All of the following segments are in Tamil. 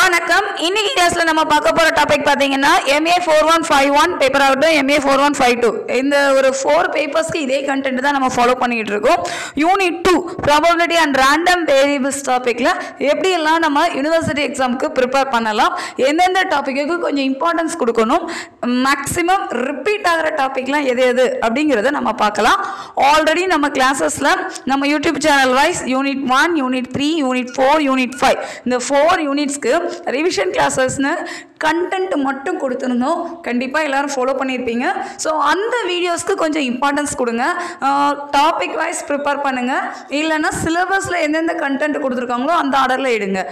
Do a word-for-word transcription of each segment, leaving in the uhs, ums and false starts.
வணக்கம். இன்னைக்கு கிளாஸ்ல நம்ம பார்க்க போற டாபிக் பாத்தீங்கன்னா M A four one five one paper ஆகட்டும் M A four one five two இந்த ஒரு ஃபோர் பேப்பர்ஸ்க்கு இதே கண்டென்ட் தான் நம்ம ஃபாலோ பண்ணிட்டு இருக்கோம். Unit two probability and random variables டாபிக்ல எப்படி எல்லாம் நம்ம யூனிவர்சிட்டி எக்ஸாமுக்கு ப்ரிப்பேர் பண்ணலாம், எந்தெந்த டாபிக்கு கொஞ்சம் இம்பார்ட்டன்ஸ் கொடுக்கணும், மேக்ஸிமம் ரிப்பீட் ஆகிற டாபிக்லாம் எது எது அப்படிங்கிறத நம்ம பார்க்கலாம். ஆல்ரெடி நம்ம கிளாஸஸ்ல நம்ம YouTube channel wise unit one, unit three, unit four, unit five இந்த ஃபோர் யூனிட்ஸ்க்கு ரிவிஷன் கிளாஸஸ்னு கண்டென்ட் மட்டும் கொடுத்துருந்தோம். கண்டிப்பாக எல்லாரும் ஃபாலோ பண்ணியிருப்பீங்க. ஸோ அந்த வீடியோஸ்க்கு கொஞ்சம் இம்பார்ட்டன்ஸ் கொடுங்க. டாபிக் வைஸ் ப்ரிப்பேர் பண்ணுங்கள், இல்லைன்னா சிலபஸில் எந்தெந்த கண்டென்ட் கொடுத்துருக்காங்களோ அந்த ஆர்டரில் எடுங்க.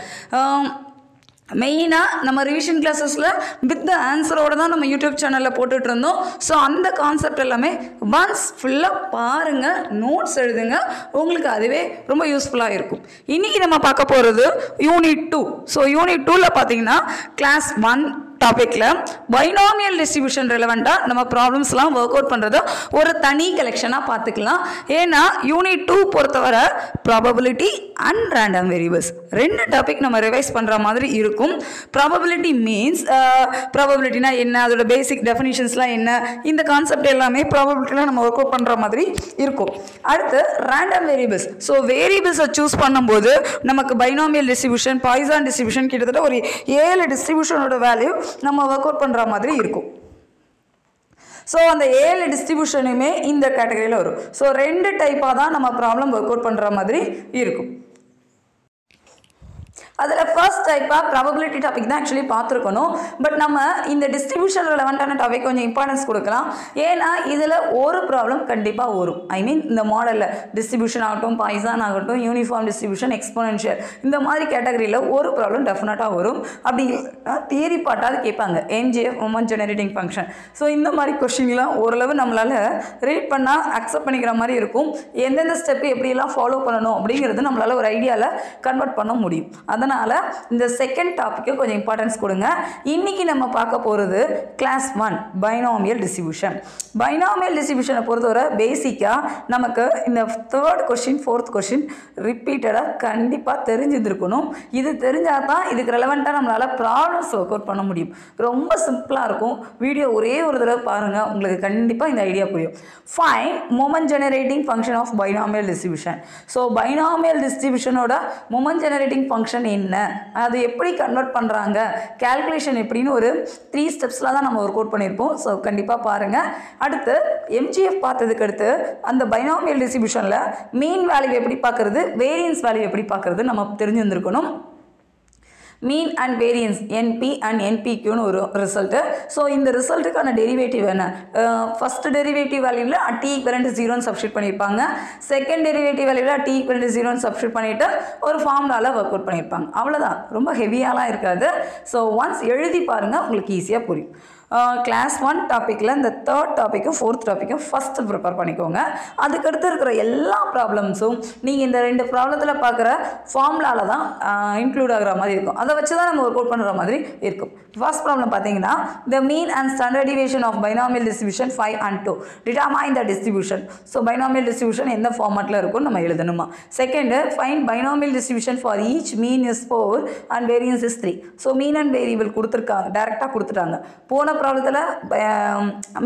மெயினாக நம்ம ரிவிஷன் கிளாஸஸில் வித் த ஆன்சரோடு தான் நம்ம யூடியூப் சேனலில் போட்டுட்ருந்தோம். ஸோ அந்த கான்செப்ட் எல்லாமே ஒன்ஸ் ஃபுல்லாக பாருங்கள், நோட்ஸ் எழுதுங்க, உங்களுக்கு அதுவே ரொம்ப யூஸ்ஃபுல்லாக இருக்கும். இன்றைக்கி நம்ம பார்க்க போகிறது யூனிட் டூ. ஸோ யூனிட் டூவில் பார்த்தீங்கன்னா கிளாஸ் ஒன் டாபிக்ல பைனாமியல் டிஸ்ட்ரிபியூஷன் ரிலவெண்டா நம்ம ப்ராப்ளம்ஸ்லாம் ஒர்க் அவுட் பண்ணுறது ஒரு தனி கலெக்ஷனாக பார்த்துக்கலாம். ஏன்னா யூனிட் டூ பொறுத்தவரை ப்ராபபிலிட்டி அண்ட் ரேண்டம் வேரியபிள்ஸ் ரெண்டு டாபிக் நம்ம ரிவைஸ் பண்ணுற மாதிரி இருக்கும். ப்ராபபிலிட்டி மீன்ஸ் ப்ராபபிலிட்டினா என்ன, அதோட பேசிக் டெஃபினிஷன்ஸ்லாம் என்ன, இந்த கான்செப்ட் எல்லாமே ப்ராபபிலிட்டியில் நம்ம ஒர்க் அவுட் பண்ணுற மாதிரி இருக்கும். அடுத்து ரேண்டம் வேரியபிள்ஸ். ஸோ வேரியபிள்ஸை சூஸ் பண்ணும்போது நமக்கு பைனாமியல் டிஸ்ட்ரிபியூஷன், பாய்சான் டிஸ்ட்ரிபியூஷன், கிட்டத்தட்ட ஒரு ஏழு டிஸ்ட்ரிபியூஷனோட வேல்யூ நம்ம ஒர்க் அவுட் பண்ணுற மாதிரி இருக்கும். ஸோ அந்த ஏழு டிஸ்ட்ரிபியூஷனுமே இந்த கேட்டகரியில் வரும். ஸோ ரெண்டு டைப்பாக தான் நம்ம ப்ராப்ளம் ஒர்க் அவுட் பண்ணுற மாதிரி இருக்கும். அதில் ஃபர்ஸ்ட் டைப்பாக ப்ராபபிலிட்டி டாபிக் தான் ஆக்சுவலி பார்த்துருக்கணும். பட் நம்ம இந்த டிஸ்ட்ரிபியூஷன் ரிலவெண்டான டாபிக் கொஞ்சம் இம்பார்ட்டன்ஸ் கொடுக்கலாம். ஏன்னா இதில் ஒரு ப்ராப்ளம் கண்டிப்பாக வரும். ஐ மீன் இந்த மாடலில் டிஸ்ட்ரிபியூஷன் ஆகட்டும், பாய்சான் ஆகட்டும், யூனிஃபார்ம் டிஸ்ட்ரிபியூஷன், எக்ஸ்போனென்ஷியல் இந்த மாதிரி கேட்டகரியில் ஒரு ப்ராப்ளம் டெஃபினட்டாக வரும். அப்படி தியரி பாட்டாவது கேட்பாங்க, MGF moment generating function. So இந்த மாதிரி கொஸ்டின்லாம் ஓரளவு நம்மளால் ரீட் பண்ணால் அக்செப்ட் பண்ணிக்கிற மாதிரி இருக்கும். எந்தெந்த ஸ்டெப்பு எப்படியெல்லாம் ஃபாலோ பண்ணணும் அப்படிங்கிறது நம்மளால் ஒரு ஐடியாவில் கன்வெர்ட் பண்ண முடியும். அதனால் இந்த செகண்ட் டாபிக்கு கொஞ்சம் இம்பார்ட்டன்ஸ் கொடுங்க. இன்றைக்கி நம்ம பார்க்க போகிறது class one binomial distribution. Binomial டிஸ்ட்ரிபியூஷனை பொறுத்தவரை பேசிக்காக நமக்கு இந்த தேர்ட் கொஸ்டின், ஃபோர்த் கொஸ்டின் ரிப்பீட்டடாக கண்டிப்பாக தெரிஞ்சிருந்துருக்கணும். இது தெரிஞ்சால் தான் இதுக்கு ரெலவெண்ட்டாக நம்மளால் ப்ராப்ளம்ஸ் ஒர்க் அவுட் பண்ண முடியும். ரொம்ப சிம்பிளாக இருக்கும். வீடியோ ஒரே ஒரு தடவை பாருங்கள், உங்களுக்கு கண்டிப்பாக இந்த ஐடியா புரியும். Fine moment generating function of binomial distribution. So binomial டிஸ்ட்ரிபியூஷனோட மொமெண்ட் ஜெனரேட்டிங் ஃபங்க்ஷன் என்ன, அது எப்படி கன்வெர்ட் பண்ணுறாங்க, கால்குலேஷன் எப்படின்னு ஒரு த்ரீ ஸ்டெப்ஸில் தான் நம்ம ஒர்க் அவுட் பண்ணியிருப்போம். ஸோ கண்டிப்பாக பாருங்கள். அடுத்து எம்ஜிஎஃப் பார்த்ததுக்கு அடுத்து அந்த பைனாமியல் டிஸ்ட்ரிபியூஷனில் மீன் வேல்யூ எப்படி பார்க்குறது, வேரியன்ஸ் வேல்யூ எப்படி பார்க்குறது நம்ம தெரிஞ்சிருந்துருக்கணும். Mean and variance NP and என்பிக்யூன்னு ஒரு ரிசல்ட்டு. ஸோ இந்த ரிசல்ட்டுக்கான டெரிவேட்டிவ் என்ன, ஃபஸ்ட்டு டெரிவேட்டிவ் வேல்யூவில் டி ஈக்வலன்ட் ஜீரோன்னு சப்ஸ்டிட் பண்ணியிருப்பாங்க. செகண்ட் டெரிவேட்டிவ் வேல்யூவில் டி ஈக்வலன்ட் ஜீரோன்னு சப்ஸ்டிட் பண்ணிவிட்டு ஒரு ஃபார்முலாவில் ஒர்க் அவுட் பண்ணியிருப்பாங்க. அவ்வளோதான், ரொம்ப ஹெவியாலாம் இருக்காது. ஸோ ஒன்ஸ் எழுதி பாருங்கள், உங்களுக்கு ஈஸியாக புரியும். கிளாஸ் ஒன் டாப்பிக்கில் இந்த தேர்ட் டாப்பிக்கும் ஃபோர்த் டாப்பிக்கும் ஃபஸ்ட்டு ப்ரிப்பேர் பண்ணிக்கோங்க. அதுக்கடுத்து இருக்கிற எல்லா ப்ராப்ளம்ஸும் நீங்கள் இந்த ரெண்டு ப்ராப்ளத்தில் பார்க்குற ஃபார்முலாவில் தான் இன்க்ளூட் ஆகிற மாதிரி இருக்கும். அதை வச்சு தான் நம்ம ஒர்க் அவுட் பண்ணுற மாதிரி இருக்கும். ஃபர்ஸ்ட் ப்ராப்ளம் பார்த்தீங்கன்னா the mean and standard deviation of binomial distribution five and two determine the distribution. So binomial distribution எந்த ஃபார்மேட்டில் இருக்கும்னு நம்ம எழுதணுமா. Second find binomial distribution for each mean is four and variance is three. So mean and variable கொடுத்துருக்காங்க, டேரெக்டாக கொடுத்துட்டாங்க. போன ப்ராப்ளத்தில்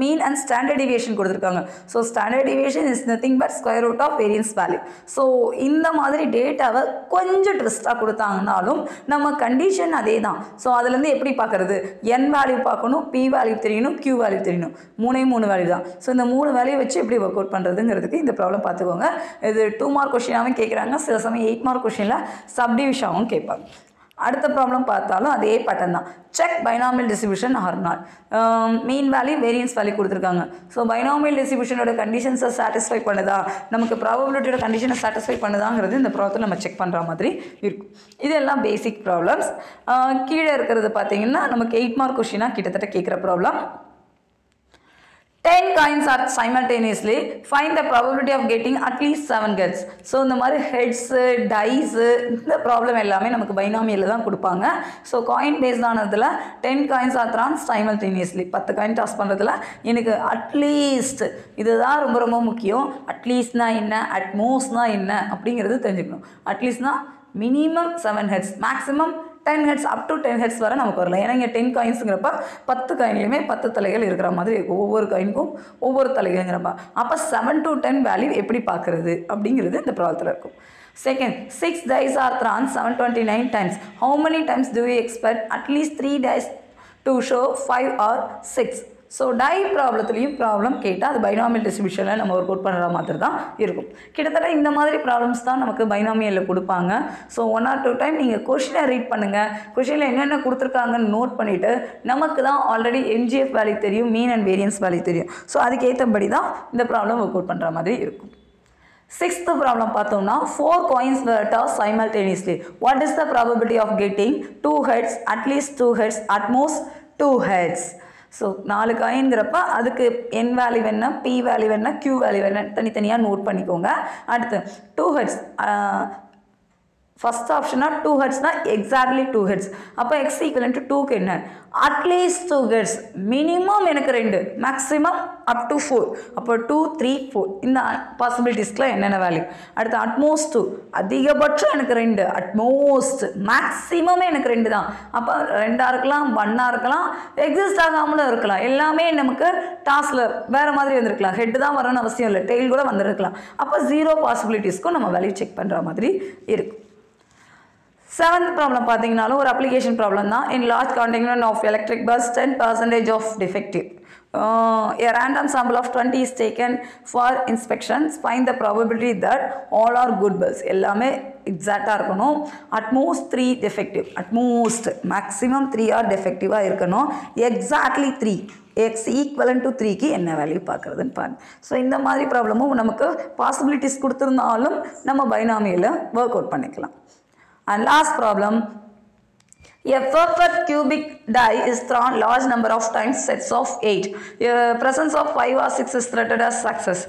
மீன் அண்ட் ஸ்டாண்டர்ட் டிவியேஷன் கொடுத்துருக்காங்க. So standard deviation is nothing but square root of variance value. So இந்த மாதிரி டேட்டாவை கொஞ்சம் ட்விஸ்டாக கொடுத்தாங்கனாலும் நம்ம கண்டிஷன் அதே தான். ஸோ அதுலேருந்து எப்படி பார்க்குறது, என் வேல்யூ பார்க்கணும், பி வேல்யூ தெரியணும், கியூ வேல்யூ தெரியணும், மூணே மூணு வேல்யூ தான். ஸோ இந்த மூணு வேல்யூ வச்சு எப்படி ஒர்க் அவுட் பண்ணுறதுங்கிறதுக்கு இந்த ப்ராப்ளம் பார்த்துக்கோங்க. இது டூ மார்க் கொஸ்டினாகவும் கேட்குறாங்க, சில சமயம் எயிட் மார்க் கொஸ்டினில் சப்டிவிஷனாகவும் கேட்பாங்க. அடுத்த ப்ராப்ளம் பார்த்தாலும் அதே பேட்டர்ன் தான். Check binomial distribution or not. Mean value variance value கொடுத்துருக்காங்க. ஸோ பைனாமியல் டிஸ்ட்ரிபியூஷனோட கண்டிஷன்ஸை சாட்டிஸ்ஃபை பண்ணுதா, நமக்கு ப்ராபபிலிட்டியோட கண்டிஷனை சாட்டிஸ்ஃபை பண்ணுதாங்கிறது இந்த ப்ராப்ளத்தில் நம்ம செக் பண்ணுற மாதிரி இருக்கும். இதெல்லாம் பேசிக் ப்ராப்ளம்ஸ். கீழே இருக்கிறது பார்த்தீங்கன்னா நமக்கு எயிட் மார்க் கொஸ்டினாக கிட்டத்தட்ட கேட்குற problem. ten coins are simultaneously, find the probability of getting at least seven gets. So இந்த மாதிரி ஹெட்ஸ், டைஸ் இந்த ப்ராப்ளம் எல்லாமே நமக்கு பைனாமியில் தான் கொடுப்பாங்க. ஸோ காயின் பேஸ்ட் ஆனதில் ten coins are thrown simultaneously, பத்து காயின் டாஸ் பண்ணுறதுல எனக்கு அட்லீஸ்ட் இதுதான் ரொம்ப ரொம்ப முக்கியம். அட்லீஸ்ட்னா என்ன, அட்மோஸ்ட்னா என்ன அப்படிங்கிறது தெரிஞ்சுக்கணும். அட்லீஸ்ட்னா minimum seven heads, maximum ten heads up to ten heads வரை நமக்கு வரலாம். ஏன்னா இங்கே டென் காயின்ஸுங்கிறப்ப பத்து காயின்லையுமே பத்து தலைகள் இருக்கிற மாதிரி இருக்கும், ஒவ்வொரு காயினுக்கும் ஒவ்வொரு தலைகள்ங்கிறப்ப. அப்போ செவன் டு டென் வேல்யூ எப்படி பார்க்குறது அப்படிங்கிறது இந்த ப்ராப்ளத்தில் இருக்கும். Second, six dice are thrown seven hundred twenty-nine times. How many times do we expect at least three dice to show five or six? So tie ப்ராப்ளத்துலேயும் ப்ராப்ளம் கேட்டால் அது பைனாமியல் டிஸ்ட்ரிபியூஷனில் நம்ம ஒர்க் அவுட் பண்ணுற மாதிரி தான் இருக்கும். கிட்டத்தட்ட இந்த மாதிரி ப்ராப்ளம்ஸ் தான் நமக்கு பைனாமியலில் கொடுப்பாங்க. So one or two time நீங்கள் கொஷினை ரீட் பண்ணுங்கள், கொஷினில் என்னென்ன கொடுத்துருக்காங்கன்னு நோட் பண்ணிவிட்டு, நமக்கு தான் ஆல்ரெடி எம்ஜிஎஃப் வேல்யூ தெரியும், மீன் அண்ட் வேரியன்ஸ் வேல்யூ தெரியும். ஸோ அதுக்கேற்றபடி தான் இந்த ப்ராப்ளம் ஒர்க் அவுட் பண்ணுற மாதிரி இருக்கும். சிக்ஸ்த்து ப்ராப்ளம் பார்த்தோம்னா, four coins were tossed simultaneously. What is the probability of getting two heads, at least two heads, at most two heads? So நாலு காயின்கிறப்ப அதுக்கு என் வேல்யூ வேணா, பி வேல்யூ வேணா, கியூ வேல்யூ வேணா தனித்தனியாக நோட் பண்ணிக்கோங்க. அடுத்து டூ ஹெட்ஸ், ஃபஸ்ட் ஆப்ஷனாக டூ ஹெட்ஸ்னால் எக்ஸாக்ட்லி டூ ஹெட்ஸ். அப்போ எக்ஸ் ஈக்குவலன்ட் டூக்கு என்ன? அட்லீஸ்ட் டூ ஹெட்ஸ், மினிமம் எனக்கு ரெண்டு, மேக்ஸிமம் அப் டு ஃபோர். அப்போ டூ த்ரீ ஃபோர் இந்த பாசிபிலிட்டிஸ்க்குலாம் என்னென்ன வேல்யூ? அடுத்து அட்மோஸ்ட் டூ, அதிகபட்சம் எனக்கு ரெண்டு, அட்மோஸ்ட் மேக்ஸிமமே எனக்கு ரெண்டு தான். அப்போ ரெண்டாக இருக்கலாம், ஒன்னாக இருக்கலாம், எக்ஸிஸ்ட் ஆகாமலும் இருக்கலாம், எல்லாமே நமக்கு டாஸில் வேறு மாதிரி வந்திருக்கலாம். ஹெட்டு தான் வரணும்னு அவசியம் இல்லை, டெய்ல் கூட வந்துருக்கலாம். அப்போ ஜீரோ பாசிபிலிட்டிஸ்க்கும் நம்ம வேல்யூ செக் பண்ணுற மாதிரி இருக்கும். செவன்த் ப்ராப்ளம் பார்த்தீங்கன்னாலும் ஒரு அப்ளிகேஷன் ப்ராப்ளம் தான். In large continent of electric bus ten percentage of defective, a random sample of twenty is taken for inspections. Find the probability that all are good bus. எல்லாமே எக்ஸாக்டாக இருக்கணும். At most three defective, at most maximum three are டிஃபெக்டிவாக இருக்கணும். Exactly three, X equal to த்ரீக்கு என்ன வேல்யூ பார்க்குறதுன்னு பாருங்க. ஸோ இந்த மாதிரி ப்ராப்ளமும் நமக்கு பாசிபிலிட்டிஸ் கொடுத்துருந்தாலும் நம்ம பைனாமியில் ஒர்க் அவுட் பண்ணிக்கலாம். And last problem, a perfect cubic die is thrown large number of times, sets of eight. A presence of five or six is threatened as success.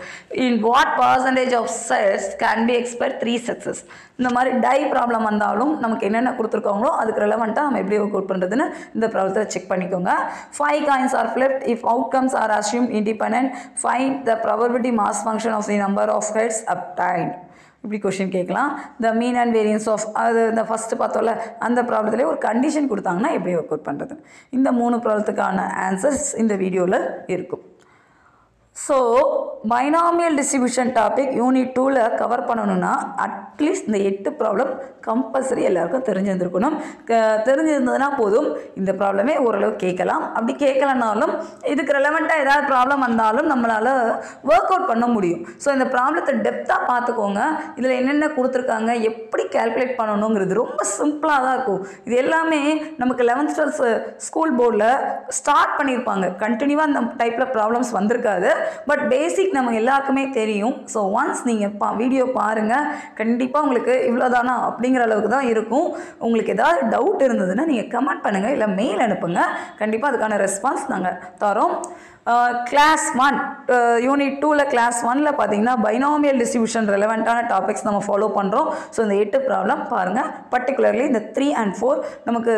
In what percentage of sets can we expect three success? இந்த மாதிரி டை ப்ராப்ளம் வந்தாலும் நமக்கு என்னென்ன கொடுத்துருக்காங்களோ அதுக்கு ரெலவெண்ட்டாக நம்ம எப்படி ஒர்க் அவுட் பண்ணுறதுன்னு இந்த ப்ராப்ளத்தை செக் பண்ணிக்கோங்க. Five coins are flipped if outcomes are assumed independent, find the probability mass function of the number of heads obtained. இப்படி கொஷின் கேட்கலாம். The mean and variance of, அது இந்த ஃபஸ்ட்டு பார்த்தோம்ல அந்த ப்ராப்ளத்துலேயே ஒரு கண்டிஷன் கொடுத்தாங்கன்னா எப்படி ஒர்க் அவுட் பண்ணுறது? இந்த மூணு ப்ராப்ளத்துக்கான ஆன்சர்ஸ் இந்த வீடியோவில் இருக்கும். So binomial distribution topic unit டூவில் கவர் பண்ணணுன்னா அட்லீஸ்ட் இந்த எட்டு ப்ராப்ளம் கம்பல்சரி எல்லாருக்கும் தெரிஞ்சிருந்துருக்கணும். தெரிஞ்சிருந்ததுன்னா போதும், இந்த ப்ராப்ளமே ஓரளவு கேட்கலாம். அப்படி கேட்கலனாலும் இதுக்கு ரெலவெண்ட்டாக ஏதாவது ப்ராப்ளம் வந்தாலும் நம்மளால் ஒர்க் அவுட் பண்ண முடியும். ஸோ இந்த ப்ராப்ளத்தை டெப்த்தாக பார்த்துக்கோங்க. இதில் என்னென்ன கொடுத்துருக்காங்க, எப்படி கேல்குலேட் பண்ணணுங்கிறது ரொம்ப சிம்பிளாக தான் இருக்கும். இது எல்லாமே நமக்கு லெவன்த் டுவெல்த் ஸ்கூல் போர்டில் ஸ்டார்ட் பண்ணியிருப்பாங்க. கண்டினியூவாக அந்த டைப்பில் ப்ராப்ளம்ஸ் வந்திருக்காது, பட் பேசிக் நம்ம எல்லாருக்குமே தெரியும். ஸோ ஒன்ஸ் நீங்கள் பா வீடியோ பாருங்கள், கண்டிப்பாக உங்களுக்கு இவ்வளோதானா அப்படிங்கிற அளவுக்கு தான் இருக்கும். உங்களுக்கு ஏதாவது டவுட் இருந்ததுன்னா நீங்கள் கமெண்ட் பண்ணுங்கள், இல்லை மெயில் அனுப்புங்க. கண்டிப்பாக அதுக்கான ரெஸ்பான்ஸ் நாங்கள் தரோம். கிளாஸ் ஒன் யூனிட் டூவில் கிளாஸ் ஒனில் பார்த்தீங்கன்னா பைனாமியல் டிஸ்ட்ரிபியூஷன் ரெலவெண்ட்டான டாபிக்ஸ் நம்ம ஃபாலோ பண்ணுறோம். ஸோ இந்த எட்டு ப்ராப்ளம் பாருங்கள். பர்டிகுலர்லி இந்த த்ரீ அண்ட் ஃபோர் நமக்கு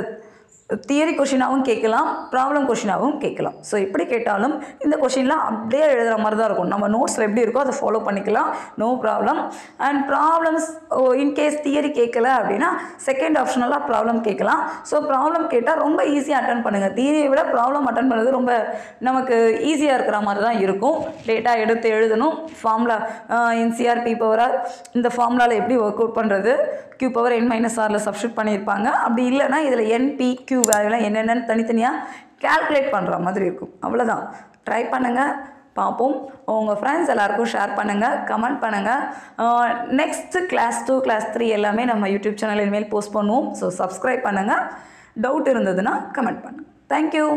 தியரி கொஷினாகவும் கேட்கலாம், ப்ராப்ளம் கொஷினாகவும் கேட்கலாம். ஸோ எப்படி கேட்டாலும் இந்த கொஷின்லாம் அப்படியே எழுதுகிற மாதிரி தான் இருக்கும். நம்ம நோட்ஸில் எப்படி இருக்கோ அதை ஃபாலோ பண்ணிக்கலாம், no problem. And problems in case theory கேட்கலை அப்படின்னா செகண்ட் ஆப்ஷனெல்லாம் ப்ராப்ளம் கேட்கலாம். ஸோ ப்ராப்ளம் கேட்டால் ரொம்ப ஈஸியாக அட்டன் பண்ணுங்கள். தியரியை விட ப்ராப்ளம் அட்டன் பண்ணுறது ரொம்ப நமக்கு ஈஸியாக இருக்கிற மாதிரி தான் இருக்கும். டேட்டாக எடுத்து எழுதணும், formula NCR P power R இந்த ஃபார்முலாவில் எப்படி ஒர்க் அவுட் பண்ணுறது, கியூ பவர் என் மைனஸ் ஆரில் சப்ஸ்டிட் பண்ணியிருப்பாங்க. அப்படி இல்லைனா இதில் என் பி கியூ வேல்யூலாம் என்னென்னு தனித்தனியாக கேல்குலேட் பண்ணுற மாதிரி இருக்கும். அவ்வளோதான். ட்ரை பண்ணுங்கள், பார்ப்போம். உங்கள் ஃப்ரெண்ட்ஸ் எல்லாேருக்கும் ஷேர் பண்ணுங்கள், கமெண்ட் பண்ணுங்கள். Next class two class three எல்லாமே நம்ம யூடியூப் சேனல் இனிமேல் போஸ்ட் பண்ணுவோம். ஸோ சப்ஸ்கிரைப் பண்ணுங்கள். டவுட் இருந்ததுன்னா கமெண்ட் பண்ணுங்கள். தேங்க்யூ.